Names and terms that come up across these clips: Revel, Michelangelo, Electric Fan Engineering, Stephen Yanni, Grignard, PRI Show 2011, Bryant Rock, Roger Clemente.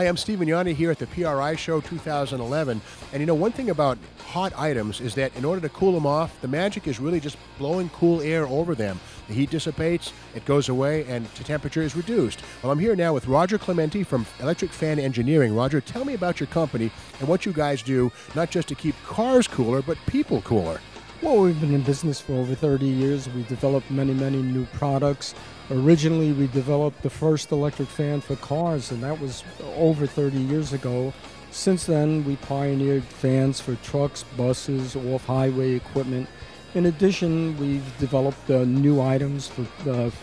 Hi, I'm Stephen Yanni here at the PRI Show 2011, and you know, one thing about hot items is that in order to cool them off, the magic is really just blowing cool air over them. The heat dissipates, it goes away, and the temperature is reduced. Well, I'm here now with Roger Clemente from Electric Fan Engineering. Roger, tell me about your company and what you guys do, not just to keep cars cooler, but people cooler. Well, we've been in business for over 30 years. We've developed many, many new products. Originally, we developed the first electric fan for cars, and that was over 30 years ago. Since then, we pioneered fans for trucks, buses, off-highway equipment. In addition, we've developed new items for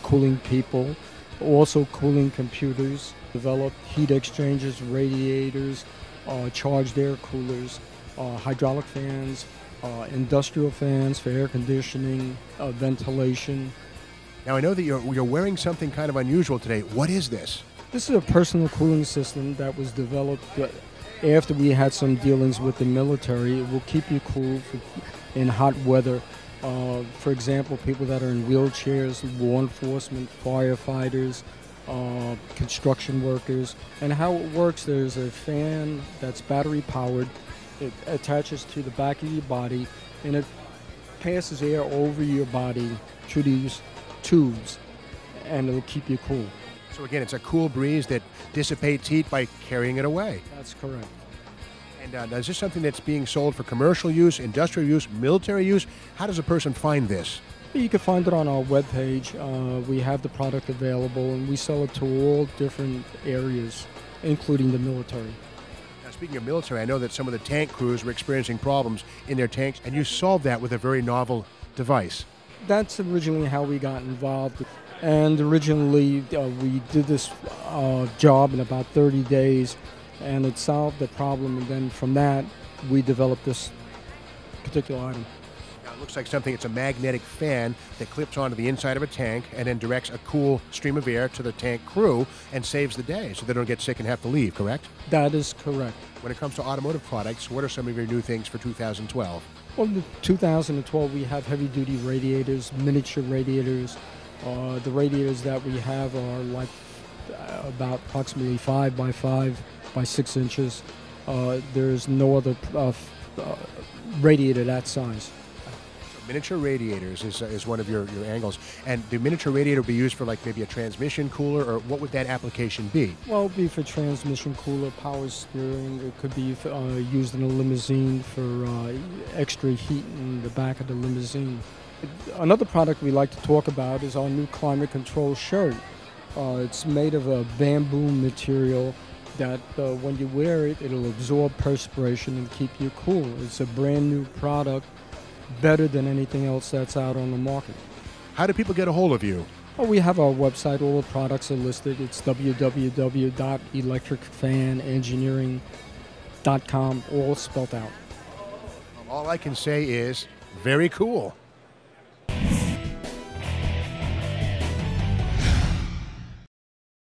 cooling people, also cooling computers, developed heat exchangers, radiators, charged air coolers, hydraulic fans, industrial fans for air conditioning, ventilation. Now I know that you're wearing something kind of unusual today. What is this? This is a personal cooling system that was developed after we had some dealings with the military. It will keep you cool in hot weather. For example, people that are in wheelchairs, law enforcement, firefighters, construction workers. And how it works, there's a fan that's battery powered. It attaches to the back of your body, and it passes air over your body through these tubes, and it'll keep you cool. So again, it's a cool breeze that dissipates heat by carrying it away. That's correct. And now, is this something that's being sold for commercial use, industrial use, military use? How does a person find this? You can find it on our webpage. We have the product available, and we sell it to all different areas, including the military. Speaking of military, I know that some of the tank crews were experiencing problems in their tanks, and you solved that with a very novel device. That's originally how we got involved. And originally we did this job in about 30 days, and it solved the problem. And then from that, we developed this particular item. Now it looks like something, it's a magnetic fan that clips onto the inside of a tank and then directs a cool stream of air to the tank crew and saves the day so they don't get sick and have to leave, correct? That is correct. When it comes to automotive products, what are some of your new things for 2012? Well, in 2012, we have heavy-duty radiators, miniature radiators. The radiators that we have are like about approximately 5 by 5 by 6 inches. There's no other radiator that size. Miniature radiators is one of your angles. And the miniature radiator would be used for like maybe a transmission cooler, or what would that application be? Well, it would be for transmission cooler, power steering. It could be used in a limousine for extra heat in the back of the limousine. Another product we like to talk about is our new climate control shirt. It's made of a bamboo material that when you wear it, it'll absorb perspiration and keep you cool. It's a brand new product, better than anything else that's out on the market. How do people get a hold of you? Well, we have our website. All the products are listed. It's www.electricfanengineering.com, all spelled out. All I can say is very cool.